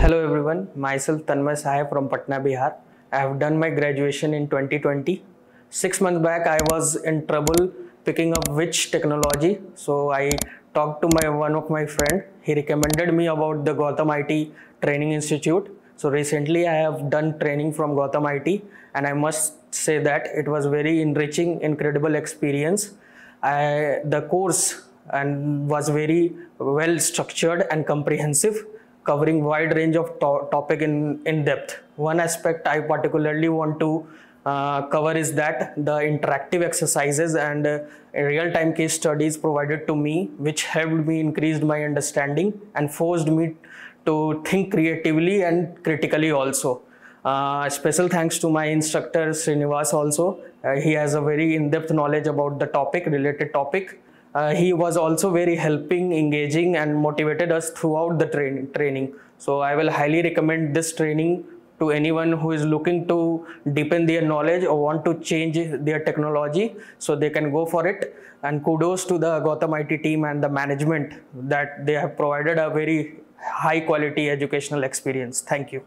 Hello everyone, myself Tanmay Sahay from Patna, Bihar. I have done my graduation in 2020. 6 months back I was in trouble picking up which technology, so I talked to one of my friends. He recommended me about the Gautham IT training institute. So recently I have done training from Gautham IT and I must say that it was very enriching, incredible experience. The course was very well structured and comprehensive, covering wide range of topic in depth. One aspect I particularly want to cover is that the interactive exercises and real-time case studies provided to me, which helped me increase my understanding and forced me to think creatively and critically also. Special thanks to my instructor Srinivas also. He has a very in-depth knowledge about the related topic. He was also very helping, engaging and motivated us throughout the training. So I will highly recommend this training to anyone who is looking to deepen their knowledge or want to change their technology, so they can go for it. And kudos to the Gautham IT team and the management that they have provided a very high quality educational experience. Thank you.